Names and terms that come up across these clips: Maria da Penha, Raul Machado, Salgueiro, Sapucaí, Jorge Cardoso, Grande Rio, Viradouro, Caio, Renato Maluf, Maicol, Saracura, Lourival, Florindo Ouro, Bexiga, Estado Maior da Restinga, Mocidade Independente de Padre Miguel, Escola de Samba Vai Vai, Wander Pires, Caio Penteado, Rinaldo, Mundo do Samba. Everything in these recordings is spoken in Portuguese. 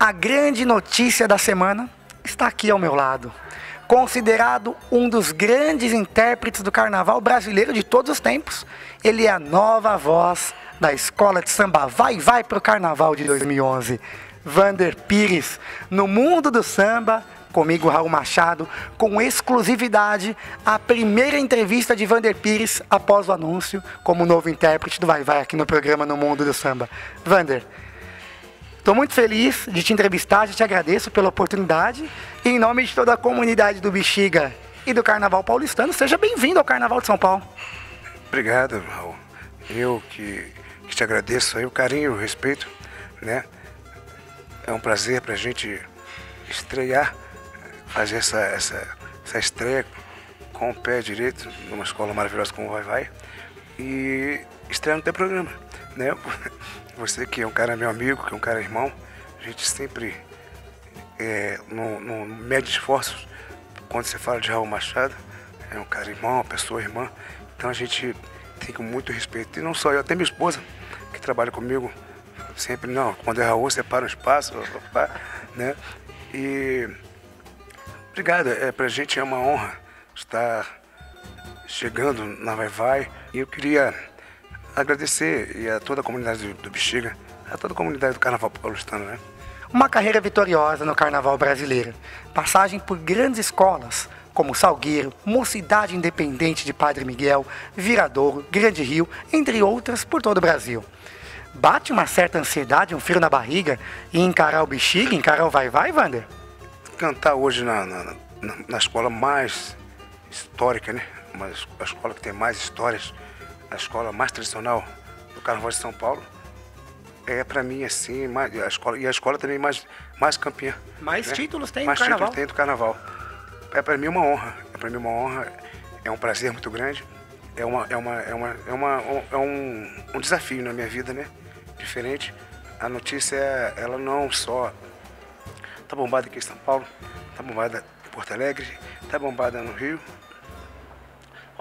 A grande notícia da semana está aqui ao meu lado. Considerado um dos grandes intérpretes do carnaval brasileiro de todos os tempos, ele é a nova voz da Escola de Samba Vai Vai para o Carnaval de 2011. Wander Pires, no Mundo do Samba, comigo Raul Machado, com exclusividade, a primeira entrevista de Wander Pires após o anúncio como novo intérprete do Vai Vai aqui no programa No Mundo do Samba. Wander, estou muito feliz de te entrevistar, já te agradeço pela oportunidade e em nome de toda a comunidade do Bexiga e do Carnaval Paulistano, seja bem-vindo ao Carnaval de São Paulo. Obrigado, Raul. Eu que te agradeço aí o carinho, o respeito, né? É um prazer para a gente estrear, fazer essa estreia com o pé direito, numa escola maravilhosa como o Vai Vai, e estrear no teu programa, né? Você que é um cara meu amigo, que é um cara irmão, a gente sempre não mede esforços. Quando você fala de Raul Machado, é um cara irmão, uma pessoa irmã, então a gente tem com muito respeito, e não só eu, até minha esposa, que trabalha comigo, sempre, não, quando é Raul, separa um espaço, né? E obrigado, pra gente é uma honra estar chegando na Vai Vai. E eu queria agradecer e a toda a comunidade do Bexiga, a toda a comunidade do Carnaval Paulistano, né? Uma carreira vitoriosa no Carnaval brasileiro, passagem por grandes escolas como Salgueiro, Mocidade Independente de Padre Miguel, Viradouro, Grande Rio, entre outras por todo o Brasil. Bate uma certa ansiedade, um frio na barriga e encarar o Bexiga, encarar o Vai Vai, Wander? Cantar hoje na escola mais histórica, né? A escola que tem mais histórias, a escola mais tradicional do Carnaval de São Paulo, é pra mim assim, a escola também mais campeã. Mais, né? Títulos tem mais do Carnaval. Mais títulos tem do Carnaval. É pra mim uma honra, é um prazer muito grande. É um desafio na minha vida, né? Diferente. A notícia, ela não só tá bombada aqui em São Paulo, tá bombada em Porto Alegre, tá bombada no Rio.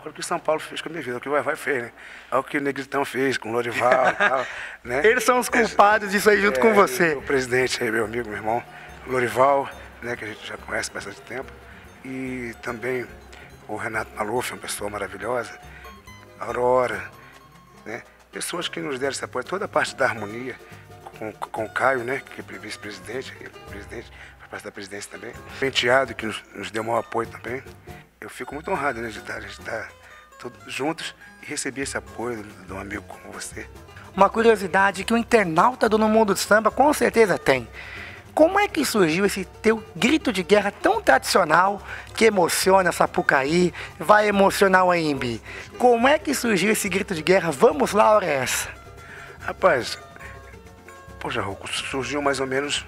Olha o que São Paulo fez com a minha vida, o que o Vai Vai fez, né? Olha o que o Negritão fez com o Lourival e tal, né? Eles são os culpados disso aí junto com você. O presidente aí, meu amigo, meu irmão, Lourival, né? Que a gente já conhece há bastante tempo. E também o Renato Maluf, uma pessoa maravilhosa. Aurora, né? Pessoas que nos deram esse apoio, toda a parte da harmonia, com o Caio, né? Que é vice-presidente, faz parte da presidência também. Penteado, que nos deu o maior apoio também. Eu fico muito honrado, né, de estar todos juntos e receber esse apoio de um amigo como você. Uma curiosidade que o internauta do No Mundo do Samba com certeza tem. Como é que surgiu esse teu grito de guerra tão tradicional que emociona Sapucaí, vai emocionar o Aimbi? Como é que surgiu esse grito de guerra? Vamos lá, hora é essa. Rapaz, poxa, Rocco, surgiu mais ou menos,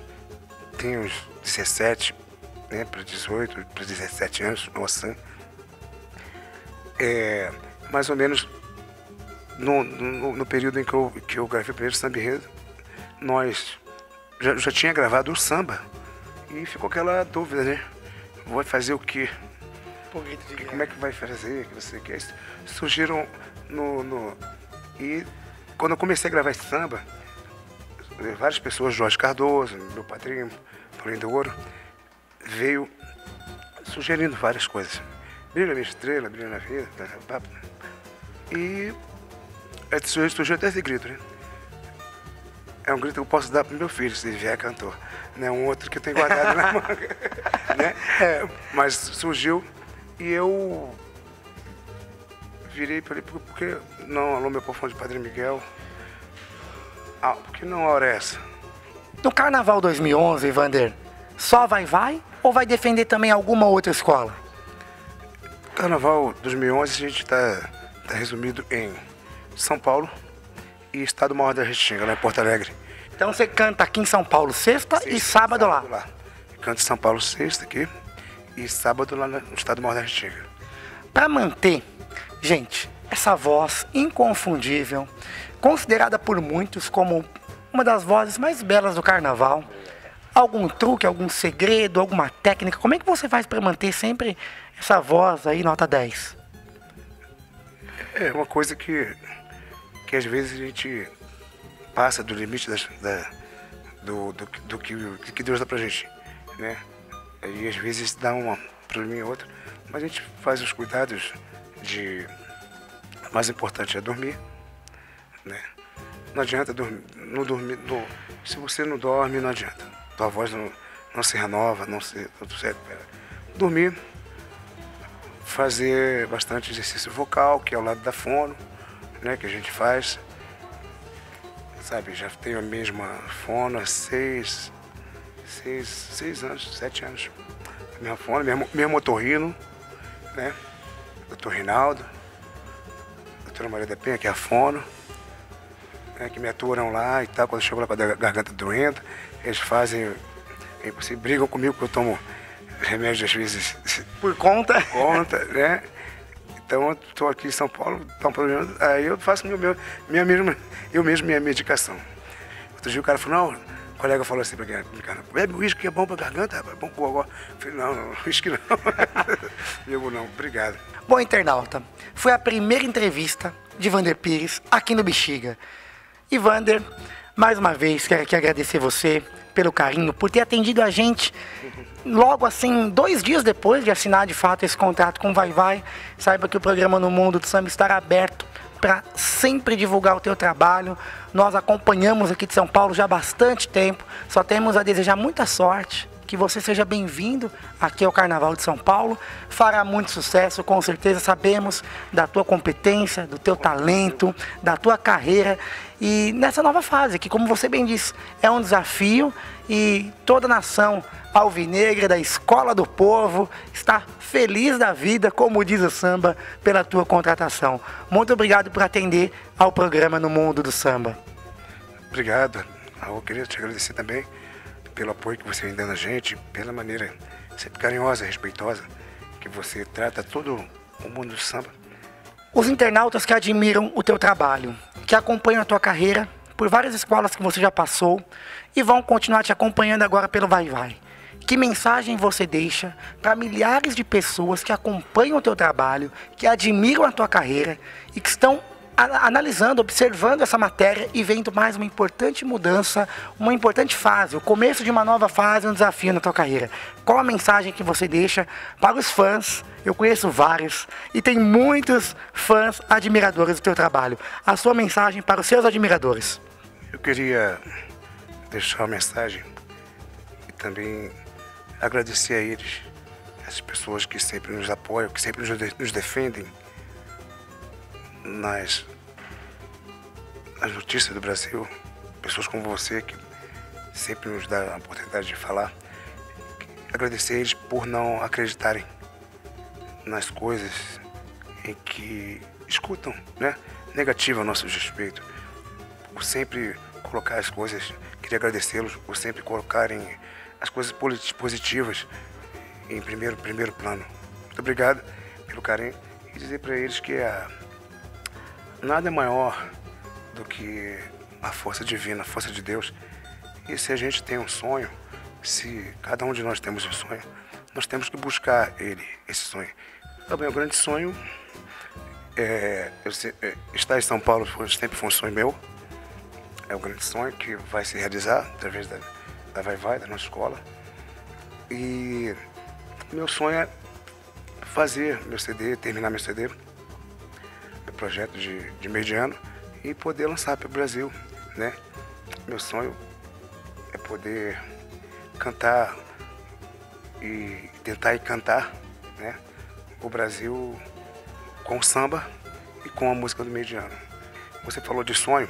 tem uns 17, né, para 18, para 17 anos, nossa. Mais ou menos no período em que eu gravei o primeiro samba enredo, já tinha gravado o samba e ficou aquela dúvida, né? Vou fazer o quê? Como é que vai fazer? Que você quer? Surgiram E quando eu comecei a gravar esse samba, várias pessoas, Jorge Cardoso, meu padrinho, Florindo Ouro, veio sugerindo várias coisas. Brilha minha estrela, brilha na vida, e surgiu até esse grito, né? É um grito que eu posso dar pro meu filho, se ele vier cantor. Não é um outro que eu tenho guardado na manga. Né? Mas surgiu e eu virei para ele, porque não alô meu profundo de Padre Miguel? Ah, porque não a hora é essa? No Carnaval 2011, Wander, só Vai Vai ou vai defender também alguma outra escola? Carnaval 2011 a gente tá resumido em São Paulo e Estado Maior da Restinga, lá em Porto Alegre. Então você canta aqui em São Paulo sexta e sábado lá. Canto em São Paulo sexta aqui e sábado lá no Estado Maior da Restinga. Para manter, gente, essa voz inconfundível, considerada por muitos como uma das vozes mais belas do carnaval, algum truque, algum segredo, alguma técnica, como é que você faz para manter sempre essa voz aí nota 10? É uma coisa que às vezes a gente passa do limite do que Deus dá pra gente, né? E às vezes dá uma probleminha ou outra, mas a gente faz os cuidados de... O mais importante é dormir, né? Não adianta dormir, se você não dorme, não adianta. Tua voz não se renova, não se... Tudo certo, dormir, fazer bastante exercício vocal, que é ao lado da fono, né, que a gente faz. Sabe, já tenho a mesma fono há sete anos. A mesma fono, mesmo otorrino, né? Doutor Rinaldo, doutora Maria da Penha, que é a fono, né, que me aturam lá e tal, quando eu chego lá com a garganta doendo, eles fazem, eles brigam comigo que eu tomo remédio às vezes por conta, né? Então eu estou aqui em São Paulo, tá um problema, aí eu faço minha medicação. Outro dia o cara falou, não, o colega falou assim pra quem, bebe uísque que é bom pra garganta, rapaz, bom pro gogó. Eu falei, não, uísque não. Bebo não, obrigado. Bom, internauta, foi a primeira entrevista de Wander Pires aqui no Bexiga. E Wander, mais uma vez, quero aqui agradecer você pelo carinho, por ter atendido a gente. Logo assim, 2 dias depois de assinar de fato esse contrato com Vai Vai, saiba que o programa No Mundo do Samba estará aberto para sempre divulgar o teu trabalho. Nós acompanhamos aqui de São Paulo já há bastante tempo, só temos a desejar muita sorte, que você seja bem-vindo aqui ao Carnaval de São Paulo, fará muito sucesso, com certeza sabemos da tua competência, do teu talento, da tua carreira e nessa nova fase, que como você bem disse, é um desafio e toda nação alvinegra da Escola do Povo está feliz da vida, como diz o samba, pela tua contratação. Muito obrigado por atender ao programa No Mundo do Samba. Obrigado, Raul, queria te agradecer também pelo apoio que você vem dando a gente, pela maneira sempre carinhosa, respeitosa, que você trata todo o mundo do samba. Os internautas que admiram o teu trabalho, que acompanham a tua carreira por várias escolas que você já passou e vão continuar te acompanhando agora pelo Vai Vai. Que mensagem você deixa para milhares de pessoas que acompanham o teu trabalho, que admiram a tua carreira e que estão analisando, observando essa matéria e vendo mais uma importante mudança, uma importante fase, o começo de uma nova fase, um desafio na tua carreira? Qual a mensagem que você deixa para os fãs? Eu conheço vários e tem muitos fãs admiradores do teu trabalho. A sua mensagem para os seus admiradores. Eu queria deixar uma mensagem e também agradecer a eles, essas pessoas que sempre nos apoiam, que sempre nos defendem nas notícias do Brasil, pessoas como você que sempre nos dá a oportunidade de falar. Agradecer a eles por não acreditarem nas coisas em que escutam, né? Negativo ao nosso respeito, por sempre colocar as coisas, queria agradecê-los por sempre colocarem as coisas positivas em primeiro plano. Muito obrigado pelo carinho e dizer para eles que nada é maior do que a força divina, a força de Deus. E se a gente tem um sonho, se cada um de nós temos um sonho, nós temos que buscar esse sonho. Também o grande sonho estar em São Paulo sempre foi um sonho meu. É um grande sonho que vai se realizar através da Vai Vai, da nossa escola. E meu sonho é fazer meu CD, terminar meu CD, projeto de meio de ano, e poder lançar para o Brasil, né? Meu sonho é poder cantar e tentar cantar, né, o Brasil com o samba e com a música do meio de ano. Você falou de sonho,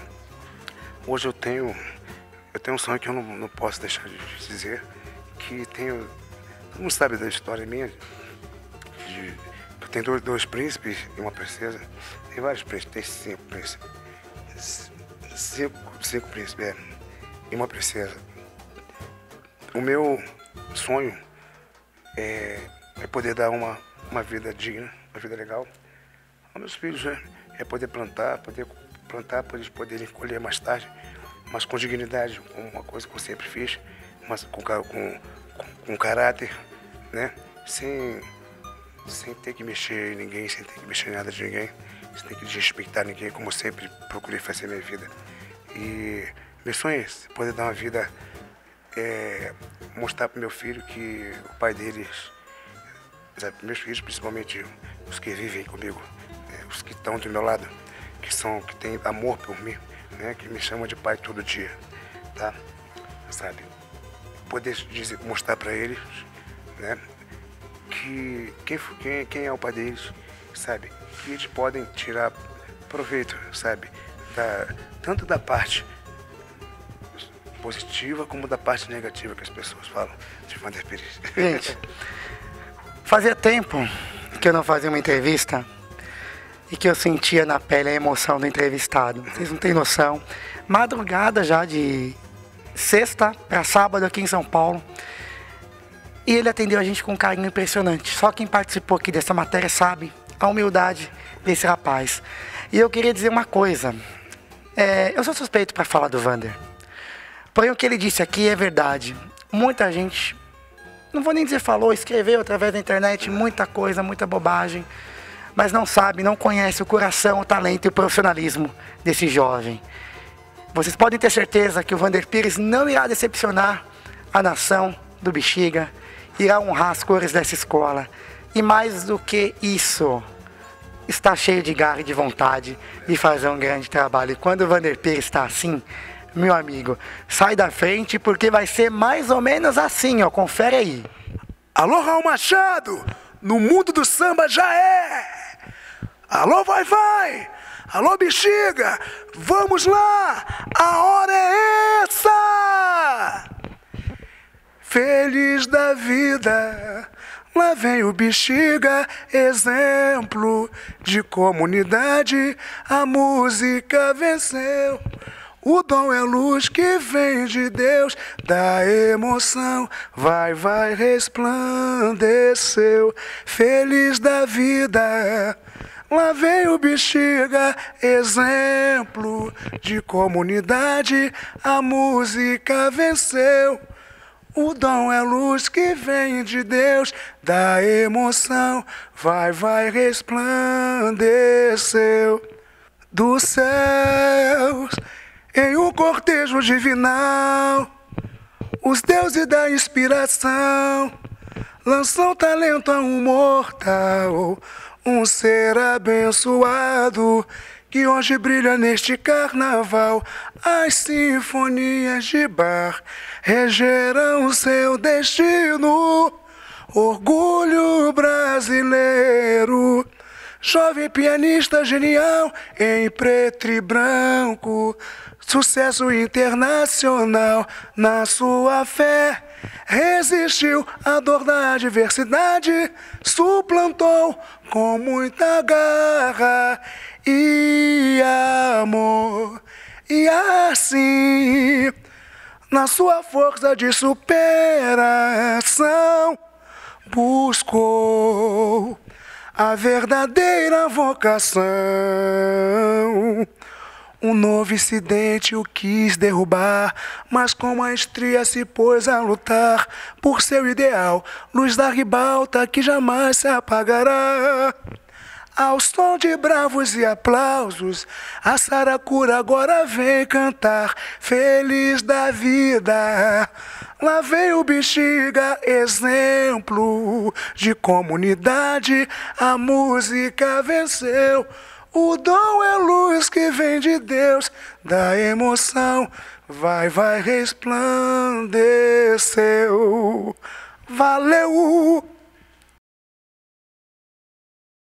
hoje eu tenho um sonho que eu não posso deixar de dizer, que tenho, todo mundo sabe da história minha, eu tenho dois príncipes e uma princesa. Tem vários príncipes, tem 5 príncipes. 5 príncipes, e uma princesa. O meu sonho é poder dar uma vida digna, uma vida legal aos meus filhos, né? É poder plantar, para eles poderem colher mais tarde, mas com dignidade, uma coisa que eu sempre fiz, mas com caráter, né? Sem ter que mexer em ninguém, sem ter que mexer em nada de ninguém. Você tem que desrespeitar ninguém, como sempre procurei fazer minha vida. E meu sonho é esse, poder dar uma vida mostrar para o meu filho que o pai deles, meus filhos, principalmente os que vivem comigo, os que estão do meu lado, que têm amor por mim, né, que me chamam de pai todo dia, tá? Sabe? Poder mostrar para eles, né, que quem é o pai deles, sabe? Que eles podem tirar proveito, sabe? Tanto da parte positiva como da parte negativa que as pessoas falam de Wander Pires. Gente, fazia tempo que eu não fazia uma entrevista e que eu sentia na pele a emoção do entrevistado. Vocês não têm noção. Madrugada já de sexta para sábado aqui em São Paulo. E ele atendeu a gente com um carinho impressionante. Só quem participou aqui dessa matéria sabe a humildade desse rapaz. E eu queria dizer uma coisa. Eu sou suspeito para falar do Wander. Porém, o que ele disse aqui é verdade. Muita gente, não vou nem dizer falou, escreveu através da internet, muita coisa, muita bobagem, mas não sabe, não conhece o coração, o talento e o profissionalismo desse jovem. Vocês podem ter certeza que o Wander Pires não irá decepcionar a nação do Bexiga, irá honrar as cores dessa escola. E mais do que isso, está cheio de garra e de vontade de fazer um grande trabalho. E quando o Wander Pires está assim, meu amigo, sai da frente porque vai ser mais ou menos assim, ó, confere aí. Alô, Raul Machado, no mundo do samba já é! Alô, vai, vai! Alô, Bexiga, vamos lá! A hora é essa! Feliz da vida, lá vem o Bexiga, exemplo de comunidade, a música venceu. O dom é luz que vem de Deus, da emoção vai, vai, resplandeceu. Feliz da vida, lá vem o Bexiga, exemplo de comunidade, a música venceu. O dom é luz que vem de Deus, da emoção vai, vai, resplandeceu. Dos céus, em um cortejo divinal, os deuses da inspiração lançam talento a um mortal, um ser abençoado que hoje brilha neste carnaval. As sinfonias de bar regerão o seu destino, orgulho brasileiro. Jovem pianista genial, em preto e branco, sucesso internacional. Na sua fé resistiu à dor da adversidade, suplantou com muita garra e amor. E assim, na sua força de superação, buscou a verdadeira vocação. Um novo incidente o quis derrubar, mas com maestria se pôs a lutar por seu ideal, luz da ribalta que jamais se apagará. Ao som de bravos e aplausos, a Saracura agora vem cantar. Feliz da vida, lá vem o Bexiga, exemplo de comunidade, a música venceu. O dom é luz que vem de Deus, da emoção vai, vai, resplandeceu. Valeu!